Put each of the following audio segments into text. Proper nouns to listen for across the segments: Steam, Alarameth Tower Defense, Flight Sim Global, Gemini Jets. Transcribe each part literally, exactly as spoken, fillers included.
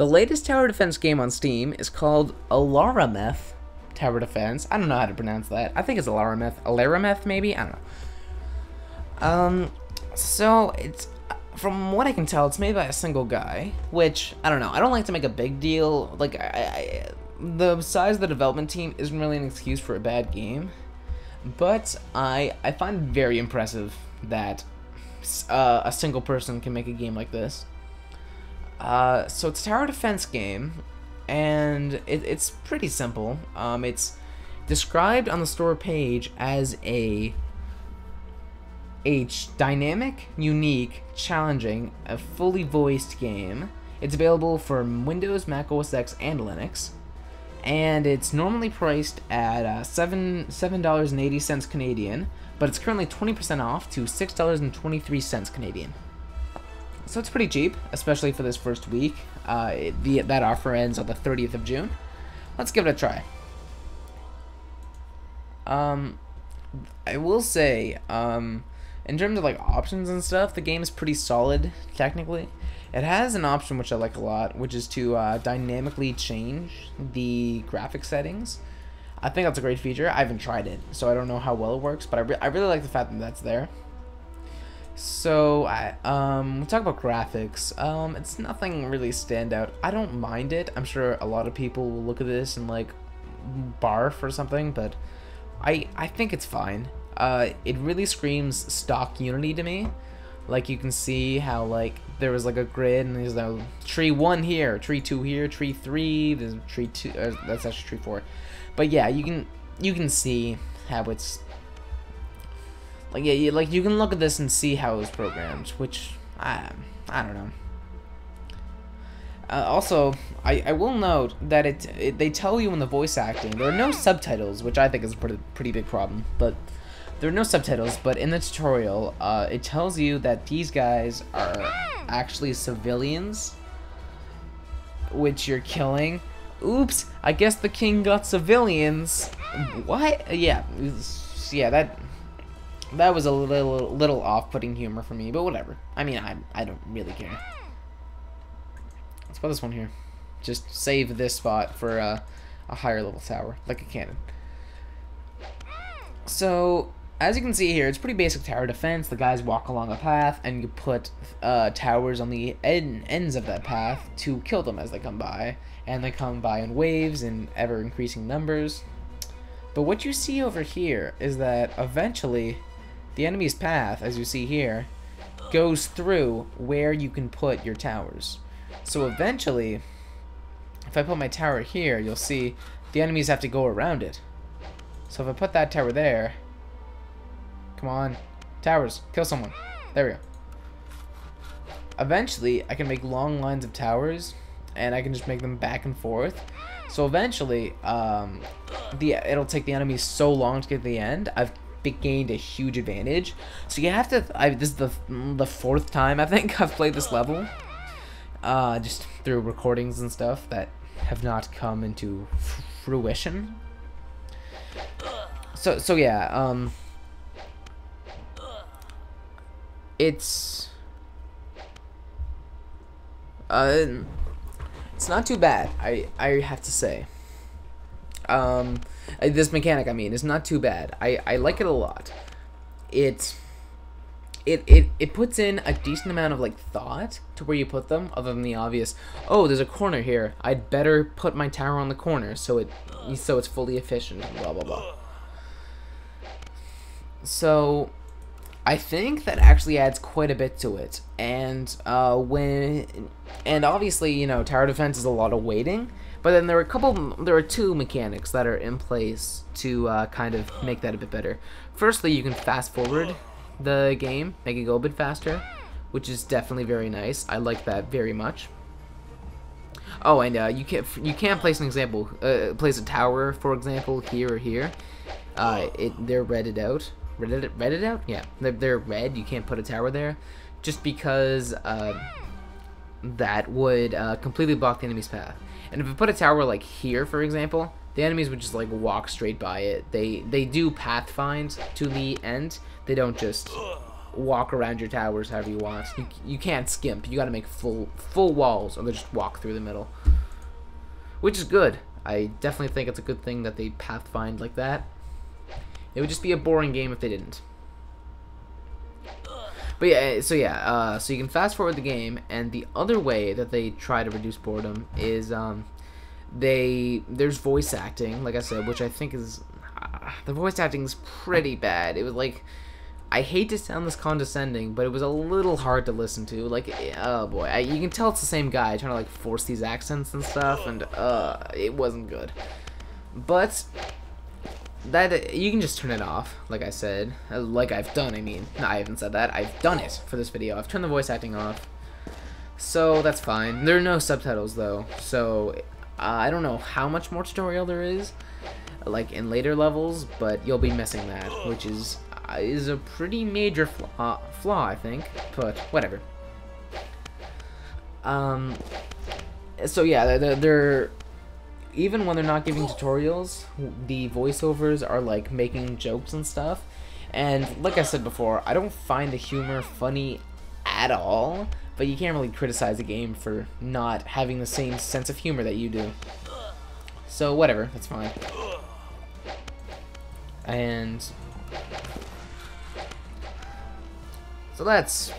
The latest tower defense game on Steam is called Alarameth Tower Defense. I don't know how to pronounce that. I think it's Alarameth. Alarameth, maybe? I don't know. Um, so, it's, from what I can tell, it's made by a single guy, which, I don't know, I don't like to make a big deal. Like, I, I, the size of the development team isn't really an excuse for a bad game, but I, I find it very impressive that uh, a single person can make a game like this. Uh, so it's a tower defense game, and it, it's pretty simple. Um, it's described on the store page as a, a dynamic, unique, challenging, a fully voiced game. It's available for Windows, Mac O S X, and Linux, and it's normally priced at uh, seven seven dollars and eighty cents Canadian, but it's currently twenty percent off to six dollars and twenty three cents Canadian. So it's pretty cheap, especially for this first week. Uh, it, the, that offer ends on the thirtieth of June. Let's give it a try. Um, I will say, um, in terms of like options and stuff, the game is pretty solid technically. It has an option which I like a lot, which is to uh, dynamically change the graphic settings. I think that's a great feature. I haven't tried it, so I don't know how well it works, but I, re I really like the fact that that's there. So, I, um, we'll talk about graphics. Um, it's nothing really standout. I don't mind it. I'm sure a lot of people will look at this and, like, barf or something, but I, I think it's fine. Uh, it really screams stock Unity to me. Like, you can see how, like, there was, like, a grid, and there's, like, tree one here, tree two here, tree three, there's tree two, or that's actually tree four. But, yeah, you can, you can see how it's... Like, yeah, you, like, you can look at this and see how it was programmed, which, I, I don't know. Uh, also, I, I will note that it, it they tell you in the voice acting, there are no subtitles, which I think is a pretty, pretty big problem, but there are no subtitles, but in the tutorial, uh, it tells you that these guys are actually civilians, which you're killing. Oops, I guess the king got civilians. What? Yeah, yeah, that... That was a little little off-putting humor for me, but whatever. I mean, I, I don't really care. Let's put this one here. Just save this spot for uh, a higher level tower, like a cannon. So, as you can see here, it's pretty basic tower defense. The guys walk along a path, and you put uh, towers on the end, ends of that path to kill them as they come by. And they come by in waves in ever-increasing numbers. But what you see over here is that eventually... the enemy's path, as you see here, goes through where you can put your towers. So eventually, if I put my tower here, you'll see the enemies have to go around it. So if I put that tower there, come on, towers, kill someone. There we go. Eventually, I can make long lines of towers, and I can just make them back and forth. So eventually, um, the it'll take the enemies so long to get to the end. I've gained a huge advantage. So you have to I, this is the the fourth time I think I've played this level, uh, just through recordings and stuff that have not come into fruition. So so yeah, um it's uh it's not too bad, I I have to say. Um, this mechanic, I mean, is not too bad. I, I like it a lot. It, it, it, it puts in a decent amount of, like, thought to where you put them, other than the obvious, oh, there's a corner here, I'd better put my tower on the corner so it, so it's fully efficient, blah, blah, blah. So, I think that actually adds quite a bit to it, and, uh, when, and obviously, you know, tower defense is a lot of waiting. But then there are a couple, there are two mechanics that are in place to uh, kind of make that a bit better. Firstly, you can fast forward the game, make it go a bit faster, which is definitely very nice. I like that very much. Oh, and uh, you can you can place an example, uh, place a tower, for example, here or here. Uh, it they're redded out, redded redded out. Yeah, they're, they're red. You can't put a tower there, just because uh, that would uh, completely block the enemy's path. And if I put a tower like here, for example, the enemies would just like walk straight by it. They they do pathfind to the end. They don't just walk around your towers however you want. You, you can't skimp. You got to make full full walls, or they just walk through the middle, which is good. I definitely think it's a good thing that they pathfind like that. It would just be a boring game if they didn't. But yeah, so yeah, uh, so you can fast forward the game, and the other way that they try to reduce boredom is um, they there's voice acting, like I said, which I think is uh, the voice acting is pretty bad. It was like, I hate to sound this condescending, but it was a little hard to listen to. Like, oh boy, I, you can tell it's the same guy trying to like force these accents and stuff, and uh, it wasn't good. But that you can just turn it off, like I said, like I've done. I mean, no, I haven't said that. I've done it for this video. I've turned the voice acting off, so that's fine. There are no subtitles though, so uh, I don't know how much more tutorial there is, like in later levels, but you'll be missing that, which is. Is a pretty major flaw, flaw, I think, but whatever. Um, so yeah, they're, they're even when they're not giving tutorials, the voiceovers are like making jokes and stuff. And like I said before, I don't find the humor funny at all. But you can't really criticize a game for not having the same sense of humor that you do. So whatever, that's fine. And. So that's,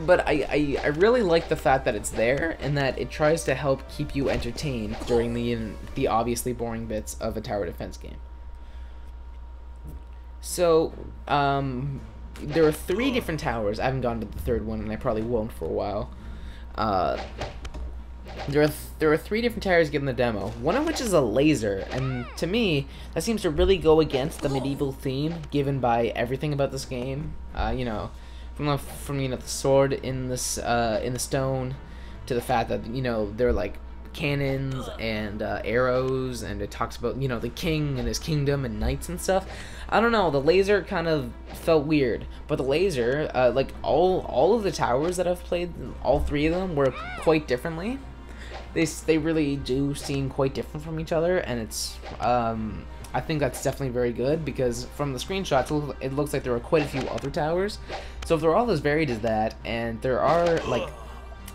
but I, I, I really like the fact that it's there and that it tries to help keep you entertained during the the obviously boring bits of a tower defense game. So um, there are three different towers. I haven't gone to the third one, and I probably won't for a while. Uh, there are th there are three different towers given the demo. One of which is a laser, and to me that seems to really go against the medieval theme given by everything about this game. Uh, you know. From, from you know the sword in this uh, in the stone, to the fact that you know they're like cannons and uh, arrows, and it talks about you know the king and his kingdom and knights and stuff. I don't know. The laser kind of felt weird, but the laser, uh, like all all of the towers that I've played, all three of them were quite differently. They they really do seem quite different from each other, and it's um, I think that's definitely very good, because from the screenshots it looks like there are quite a few other towers. So if they're all as varied as that, and there are like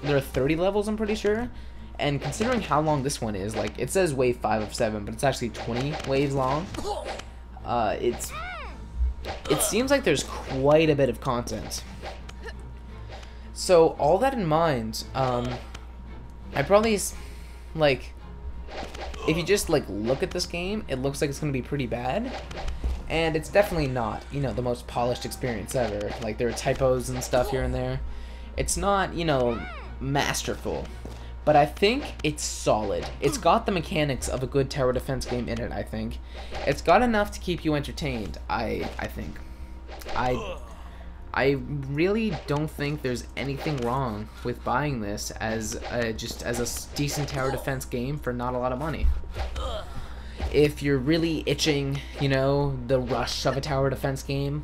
there are thirty levels, I'm pretty sure, and considering how long this one is, like it says wave five of seven, but it's actually twenty waves long. Uh, it's it seems like there's quite a bit of content. So all that in mind, um, I probably like. If you just like look at this game, it looks like it's gonna be pretty bad, and it's definitely not, you know, the most polished experience ever. Like there are typos and stuff here and there. It's not, you know, masterful, but I think it's solid. It's got the mechanics of a good tower defense game in it. I think it's got enough to keep you entertained. I I think I I really don't think there's anything wrong with buying this as a, just as a decent tower defense game for not a lot of money. If you're really itching, you know, the rush of a tower defense game,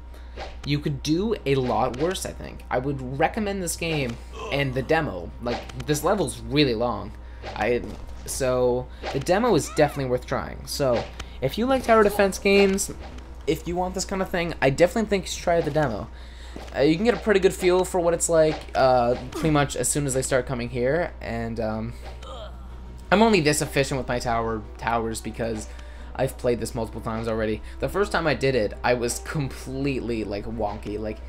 you could do a lot worse, I think. I would recommend this game and the demo. Like, this level's really long. I so the demo is definitely worth trying. So, if you like tower defense games, if you want this kind of thing, I definitely think you should try the demo. Uh, you can get a pretty good feel for what it's like uh, pretty much as soon as they start coming here, and um, I'm only this efficient with my tower towers because I've played this multiple times already. The first time I did it, I was completely like wonky. Like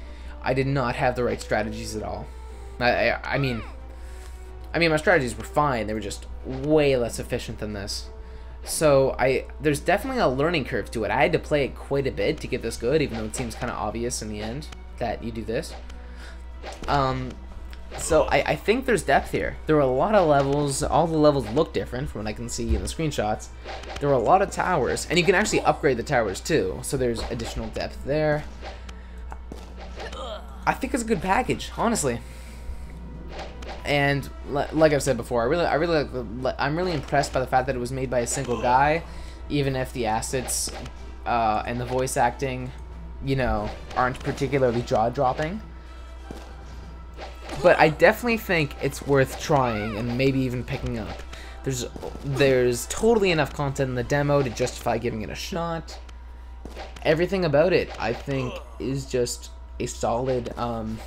I did not have the right strategies at all. I, I, I mean, I mean my strategies were fine. They were just way less efficient than this. So I there's definitely a learning curve to it. I had to play it quite a bit to get this good, even though it seems kind of obvious in the end. That you do this. Um, so I, I think there's depth here. There are a lot of levels. All the levels look different from what I can see in the screenshots. There are a lot of towers, and you can actually upgrade the towers too, so there's additional depth there. I think it's a good package, honestly. And like I've said before, I really, I really, like, I'm really impressed by the fact that it was made by a single guy, even if the assets uh, and the voice acting. You know, aren't particularly jaw-dropping. But I definitely think it's worth trying and maybe even picking up. There's there's totally enough content in the demo to justify giving it a shot. Everything about it, I think, is just a solid, um,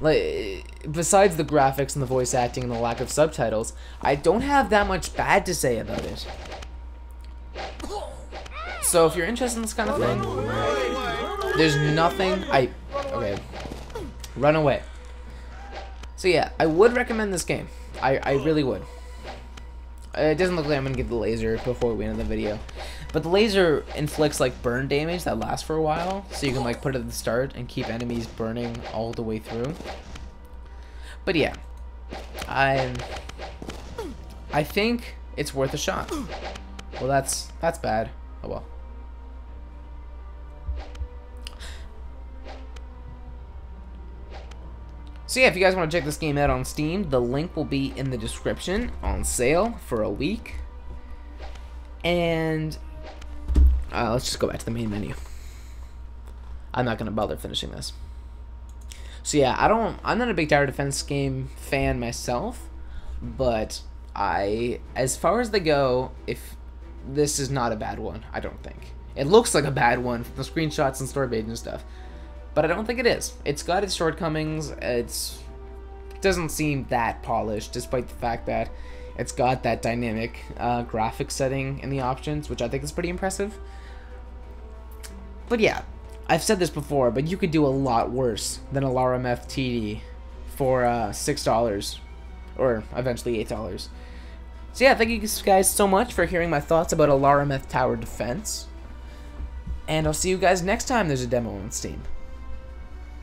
like, besides the graphics and the voice acting and the lack of subtitles, I don't have that much bad to say about it. So if you're interested in this kind of thing, there's nothing I... Okay. Run away. So yeah, I would recommend this game. I, I really would. It doesn't look like I'm going to give the laser before we end the video. But the laser inflicts like burn damage that lasts for a while. So you can like put it at the start and keep enemies burning all the way through. But yeah. I, I think it's worth a shot. Well, that's that's bad. Oh well. So yeah, if you guys want to check this game out on Steam, the link will be in the description, on sale for a week. And uh, let's just go back to the main menu. I'm not going to bother finishing this. So yeah, I don't, I'm not a big tower defense game fan myself, but I, as far as they go, if this is not a bad one, I don't think. It looks like a bad one from the screenshots and story page and stuff. But I don't think it is. It's got its shortcomings. It's, it doesn't seem that polished, despite the fact that it's got that dynamic uh, graphic setting in the options, which I think is pretty impressive. But yeah, I've said this before, but you could do a lot worse than Alarameth T D for uh, six dollars, or eventually eight dollars. So yeah, thank you guys so much for hearing my thoughts about Alarameth Tower Defense. And I'll see you guys next time there's a demo on Steam.